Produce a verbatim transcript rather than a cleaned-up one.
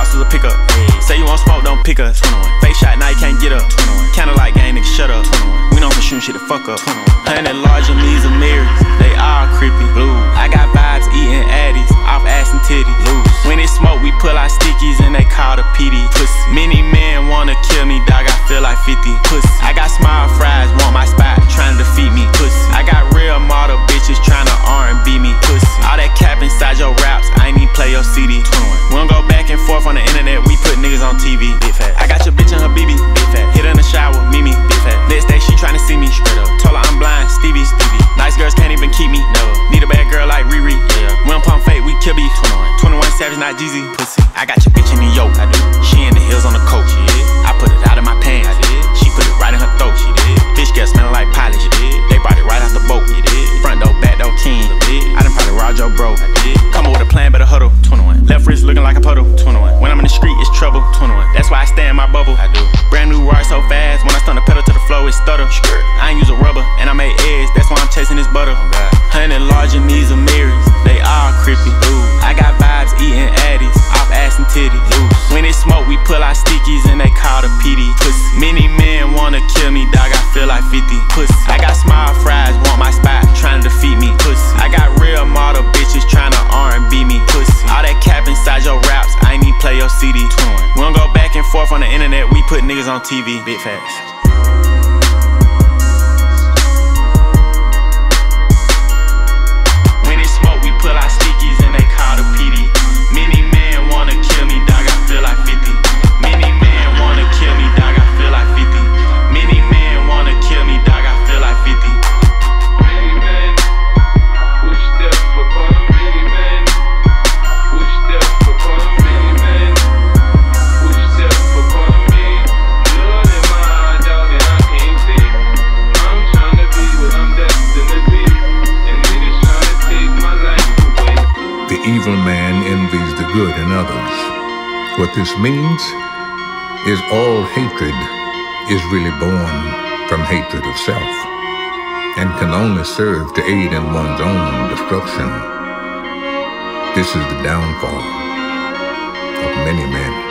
box with a pickup. Say you want smoke, don't pick us. Face shot, now you can't get up. Kinda like gang, nigga, shut up. We known for shooting shit to fuck up. Hundred large on these Amiris, they all creepy. Blue. I got vibes eating addies, off ass and titties. Loose. When it smoke, we pull out stickies and they call the P D. Pussy. Many men wanna kill me, dog, I feel like fifty. Pussy. I got small fries, want my spot, trying to defeat me. Pussy. I got real model bitches trying to R and B me. Pussy. All that cap inside your raps, I ain't even play your C D. We don't go back and forth on the internet, we put niggas on T V. I got your bitch and her B B, hit her in the shower, Mimi. Next day she tryna see me, told her I'm blind, Stevie. Nice girls can't even keep me, need a bad girl like Riri. We don't pump fake, we kill beef. twenty-one Savage, not Jeezy. I got your bitch in New York, she in the hills on the coach. I put it out of my pants, she put it right in her throat. Fish girl smelling like polish, they brought it right out the boat. Front door, back door, king. I done probably robbed your bro. Come up with a plan, better huddle. Left wrist looking like a puddle. When I'm in the street, it's trouble. That's why I stay in my bubble. I do. Brand new ride so fast, when I stun the pedal to the flow, it stutter. I ain't use a rubber, and I made eggs, that's why I'm chasing this butter. Hundred large in these Amiris, they all creepy. I got vibes eating addies, off ass and titties. When it smoke, we pull out stickies and they call the P D. Many men wanna kill me, dog, I feel like fifty. I got small fries, want my spot, trying to defeat me. I got real model bitches trying to R and B me. All that cap inside your raps, I ain't even play your C D. We don't go back and forth on the internet, we put niggas on T V. Big facts. What this means is all hatred is really born from hatred of self and can only serve to aid in one's own destruction. This is the downfall of many men.